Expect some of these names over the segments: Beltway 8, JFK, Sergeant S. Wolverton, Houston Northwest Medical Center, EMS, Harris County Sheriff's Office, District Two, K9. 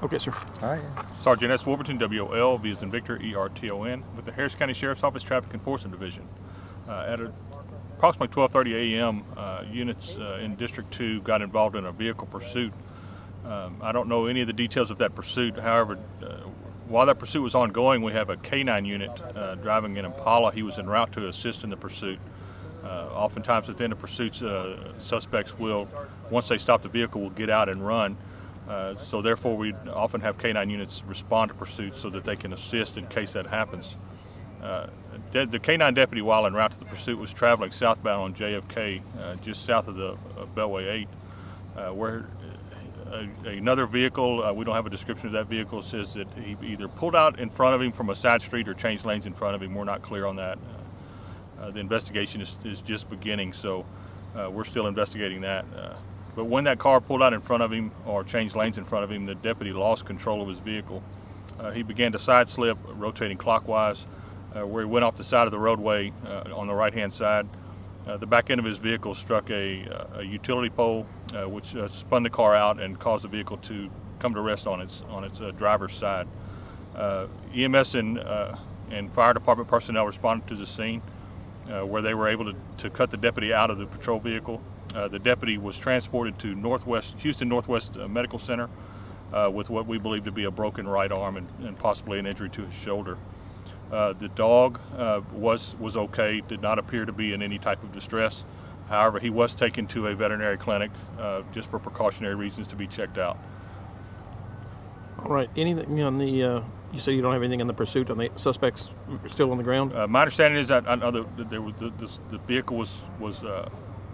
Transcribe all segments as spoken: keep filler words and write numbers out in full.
Okay, sir. All right. Sergeant S. Wolverton, W O L, V as in Victor, E R T O N, with the Harris County Sheriff's Office Traffic Enforcement Division. Uh, at a, approximately twelve thirty a m, uh, units uh, in District Two got involved in a vehicle pursuit. Um, I don't know any of the details of that pursuit. However, uh, while that pursuit was ongoing, we have a K nine unit uh, driving an Impala. He was en route to assist in the pursuit. Uh, oftentimes at the end of pursuits, uh, suspects will, once they stop the vehicle, will get out and run. Uh, so therefore, we often have K nine units respond to pursuits so that they can assist in case that happens. Uh, de the K nine deputy, while en route to the pursuit, was traveling southbound on J F K, uh, just south of the uh, Beltway eight, uh, where a, another vehicle, uh, we don't have a description of that vehicle, says that he either pulled out in front of him from a side street or changed lanes in front of him. We're not clear on that. Uh, the investigation is, is just beginning, so uh, we're still investigating that. Uh, but when that car pulled out in front of him or changed lanes in front of him, the deputy lost control of his vehicle. Uh, he began to side slip, rotating clockwise, uh, where he went off the side of the roadway uh, on the right-hand side. Uh, the back end of his vehicle struck a, uh, a utility pole, uh, which uh, spun the car out and caused the vehicle to come to rest on its, on its uh, driver's side. Uh, E M S and, uh, and fire department personnel responded to the scene, Uh, where they were able to, to cut the deputy out of the patrol vehicle. Uh, the deputy was transported to Northwest Houston Northwest uh, Medical Center uh, with what we believe to be a broken right arm and, and possibly an injury to his shoulder. Uh, the dog uh, was, was okay, did not appear to be in any type of distress. However, he was taken to a veterinary clinic uh, just for precautionary reasons to be checked out. All right, anything on the, uh, you said you don't have anything on the pursuit, on the suspects still on the ground? Uh, my understanding is that I know that there was, the, this, the vehicle was, was uh,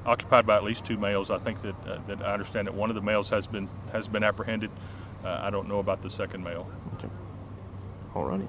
occupied by at least two males. I think that, uh, that I understand that one of the males has been, has been apprehended. Uh, I don't know about the second male. Okay. All righty.